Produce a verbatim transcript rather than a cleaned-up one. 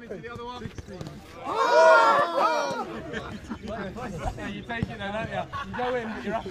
down into the other one. sixteen. Oh! Oh! Now you take it then, don't you? You go in, but you're happy.